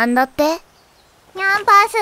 あんだって。ニャンパス。